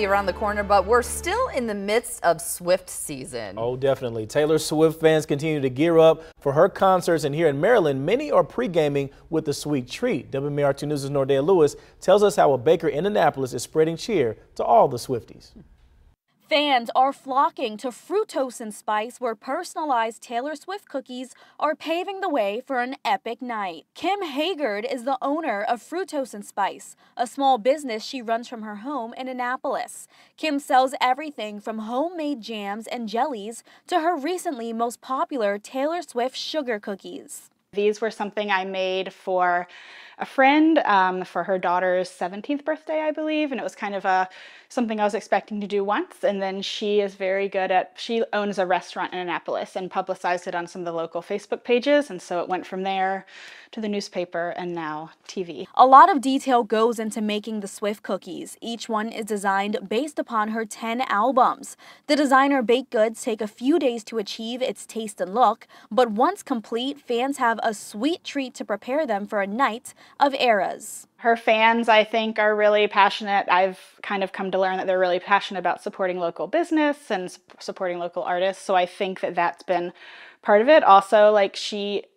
Around the corner, but we're still in the midst of Swift season. Oh, definitely. Taylor Swift fans continue to gear up for her concerts, and here in Maryland, many are pre-gaming with a sweet treat. WMAR-2 News' Nordale Lewis tells us how a baker in Annapolis is spreading cheer to all the Swifties. Fans are flocking to Fructose and Spice, where personalized Taylor Swift cookies are paving the way for an epic night. Kim Haggard is the owner of Fructose and Spice, a small business she runs from her home in Annapolis. Kim sells everything from homemade jams and jellies to her recently most popular Taylor Swift sugar cookies. These were something I made for a friend for her daughter's 17th birthday, I believe, and it was kind of something I was expecting to do once. And then she is very good at, she owns a restaurant in Annapolis and publicized it on some of the local Facebook pages, and so it went from there to the newspaper and now TV. A lot of detail goes into making the Swift cookies. Each one is designed based upon her 10 albums. The designer baked goods take a few days to achieve its taste and look, but once complete, fans have a sweet treat to prepare them for a night of eras. Her fans, I think, are really passionate. I've kind of come to learn that they're really passionate about supporting local business and supporting local artists, so I think that that's been part of it. Also, like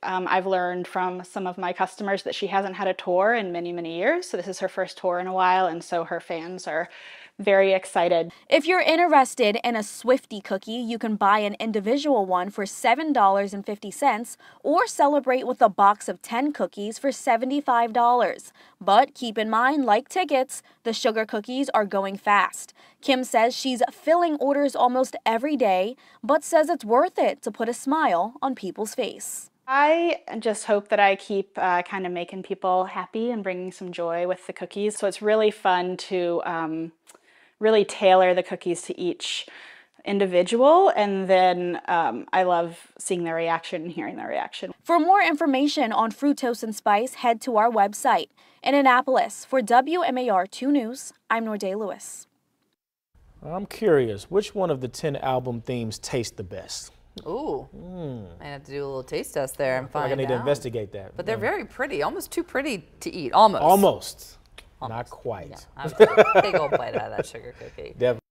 I've learned from some of my customers that she hasn't had a tour in many, many years, so this is her first tour in a while, and so her fans are very excited. If you're interested in a Swiftie cookie, you can buy an individual one for $7.50 or celebrate with a box of 10 cookies for $75. But keep in mind, like tickets, the sugar cookies are going fast. Kim says she's filling orders almost every day, but says it's worth it to put a smile on people's face. I just hope that I keep kind of making people happy and bringing some joy with the cookies. So it's really fun to really tailor the cookies to each individual, and then I love seeing their reaction and hearing their reaction. For more information on Fructose and Spice, head to our website. In Annapolis, for WMAR-2 News, I'm Nordale Lewis. I'm curious, which one of the 10 album themes tastes the best? Ooh, I have to do a little taste test there and find out. I need to investigate that. But they're very pretty, almost too pretty to eat, almost. Almost. Not quite. Yeah, I was a big old bite out of that sugar cookie. Definitely.